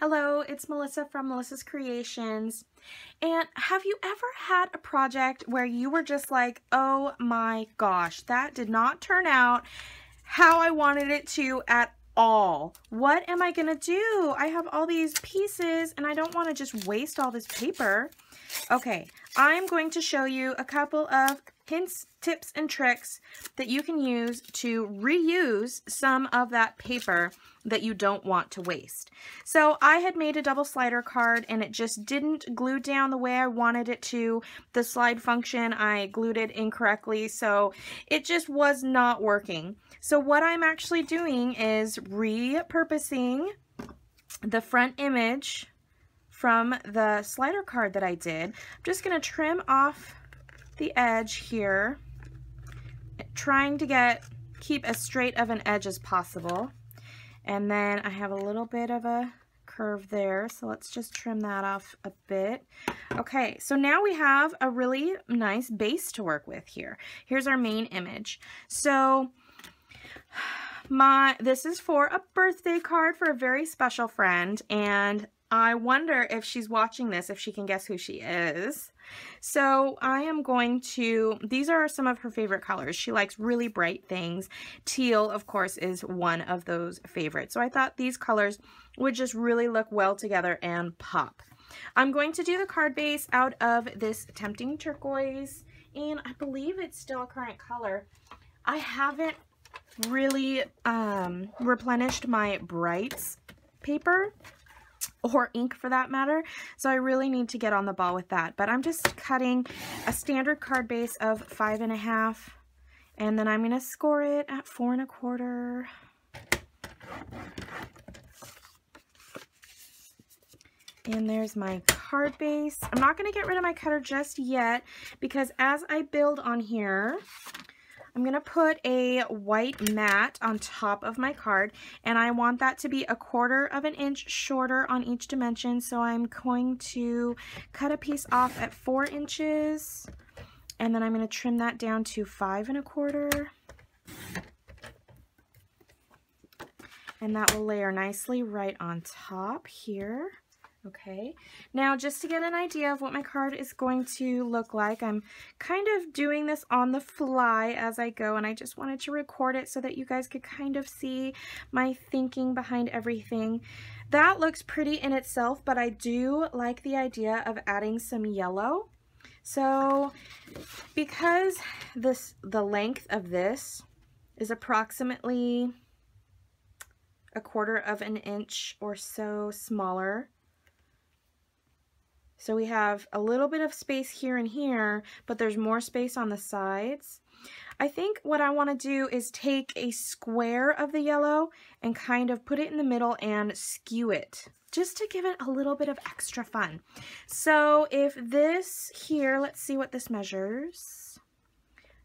Hello, it's Melissa from Melissa's Creations. And have you ever had a project where you were just like, oh my gosh, that did not turn out how I wanted it to at all? What am I gonna do? I have all these pieces and I don't want to just waste all this paper. Okay, I'm going to show you a couple of hints, tips, and tricks that you can use to reuse some of that paper that you don't want to waste. So I had made a double slider card and it just didn't glue down the way I wanted it to. The slide function, I glued it incorrectly, so it just was not working. So what I'm actually doing is repurposing the front image from the slider card that I did. I'm just going to trim off the edge here, trying to keep as straight of an edge as possible. And then I have a little bit of a curve there, so let's just trim that off a bit. Okay, so now we have a really nice base to work with here. Here's our main image. So this is for a birthday card for a very special friend, and I wonder if she's watching this, if she can guess who she is. So I am going to, these are some of her favorite colors. She likes really bright things. Teal, of course, is one of those favorites. So I thought these colors would just really look well together and pop. I'm going to do the card base out of this Tempting Turquoise, and I believe it's still a current color. I haven't really replenished my brights paper, or ink for that matter, so I really need to get on the ball with that. But I'm just cutting a standard card base of 5.5, and then I'm going to score it at 4.25. And there's my card base. I'm not going to get rid of my cutter just yet, because as I build on here, I'm going to put a white mat on top of my card, and I want that to be 1/4 of an inch shorter on each dimension, so I'm going to cut a piece off at 4 inches, and then I'm going to trim that down to 5.25, and that will layer nicely right on top here. Okay, now just to get an idea of what my card is going to look like, I'm kind of doing this on the fly as I go, and I just wanted to record it so that you guys could kind of see my thinking behind everything. That looks pretty in itself, but I do like the idea of adding some yellow. So because the length of this is approximately 1/4 of an inch or so smaller, so we have a little bit of space here and here, but there's more space on the sides. I think what I want to do is take a square of the yellow and kind of put it in the middle and skew it, just to give it a little bit of extra fun. So if this here, let's see what this measures.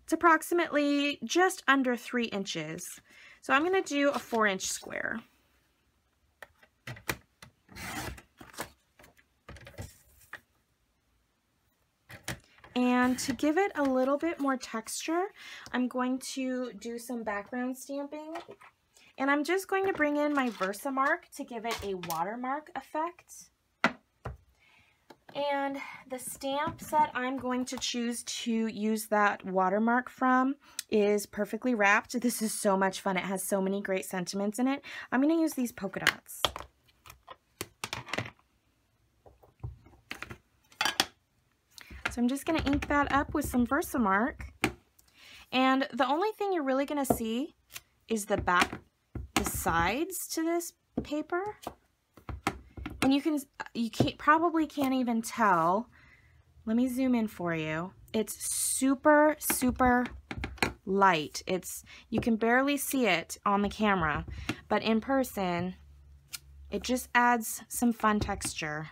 It's approximately just under 3 inches. So I'm going to do a 4-inch square. And to give it a little bit more texture, I'm going to do some background stamping. And I'm just going to bring in my VersaMark to give it a watermark effect. And the stamp set I'm going to choose to use that watermark from is Perfectly Wrapped. This is so much fun. It has so many great sentiments in it. I'm going to use these polka dots. So I'm just going to ink that up with some VersaMark, and the only thing you're really going to see is the back, the sides to this paper, and you probably can't even tell. Let me zoom in for you. It's super, super light. You can barely see it on the camera, but in person, it just adds some fun texture.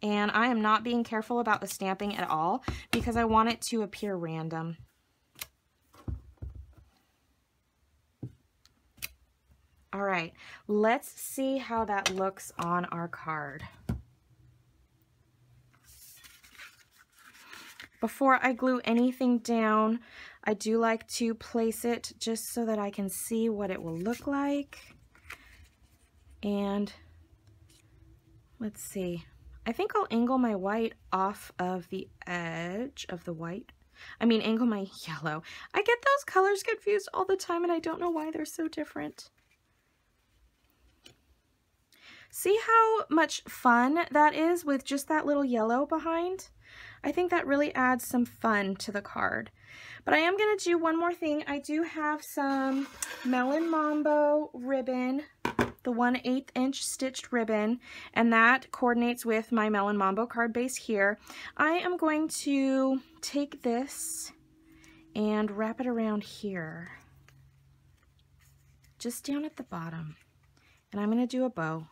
And I am not being careful about the stamping at all, because I want it to appear random. All right, let's see how that looks on our card. Before I glue anything down, I do like to place it just so that I can see what it will look like. And let's see, I think I'll angle my white off of the edge of the white. I mean, angle my yellow. I get those colors confused all the time and I don't know why they're so different. See how much fun that is with just that little yellow behind? I think that really adds some fun to the card. But I am going to do one more thing. I do have some Melon Mambo ribbon, the 1/8" stitched ribbon, and that coordinates with my Melon Mambo card base here. I am going to take this and wrap it around here, just down at the bottom, and I'm going to do a bow.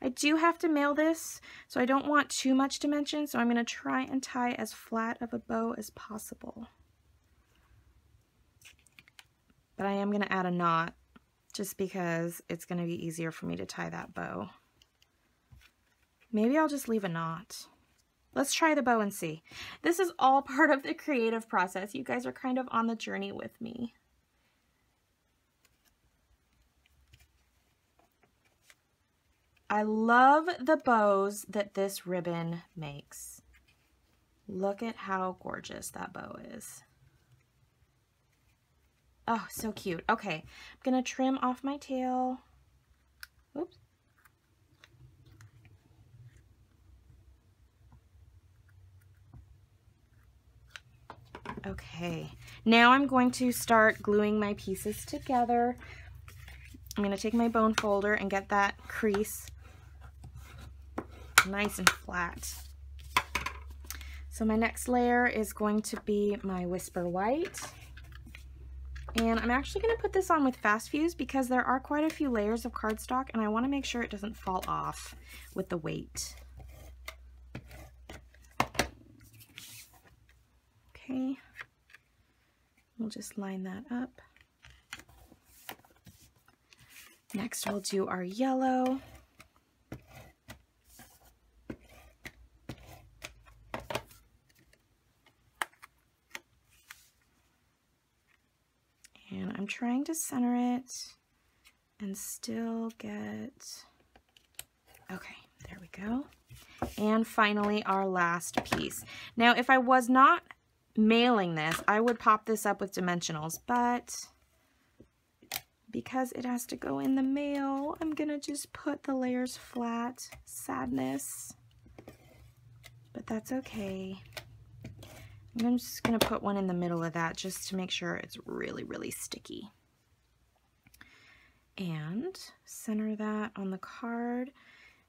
I do have to mail this, so I don't want too much dimension, so I'm going to try and tie as flat of a bow as possible. But I am going to add a knot, just because it's going to be easier for me to tie that bow. Maybe I'll just leave a knot. Let's try the bow and see. This is all part of the creative process. You guys are kind of on the journey with me. I love the bows that this ribbon makes. Look at how gorgeous that bow is. Oh, so cute. Okay, I'm gonna trim off my tail. Oops. Okay, now I'm going to start gluing my pieces together. I'm gonna take my bone folder and get that crease nice and flat. So my next layer is going to be my Whisper White. And I'm actually going to put this on with Fast Fuse because there are quite a few layers of cardstock and I want to make sure it doesn't fall off with the weight. Okay, we'll just line that up. Next we'll do our yellow. And I'm trying to center it and still get, okay, there we go. And finally our last piece. Now if I was not mailing this, I would pop this up with dimensionals, but because it has to go in the mail, I'm gonna just put the layers flat. Sadness, but that's okay. I'm just going to put one in the middle of that just to make sure it's really, really sticky. And center that on the card,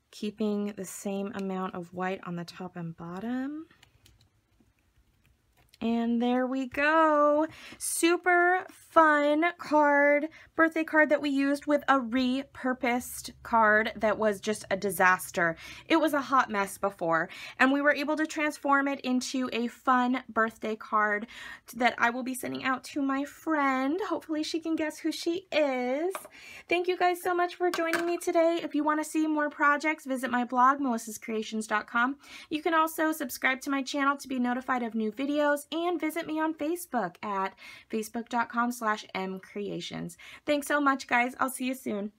keeping the same amount of white on the top and bottom. And there we go. Super fun card, birthday card that we used with a repurposed card that was just a disaster. It was a hot mess before, and we were able to transform it into a fun birthday card that I will be sending out to my friend. Hopefully she can guess who she is. Thank you guys so much for joining me today. If you want to see more projects, visit my blog, melissaskre8tions.com. You can also subscribe to my channel to be notified of new videos, and visit me on Facebook at facebook.com/mcreations. Thanks so much, guys. I'll see you soon.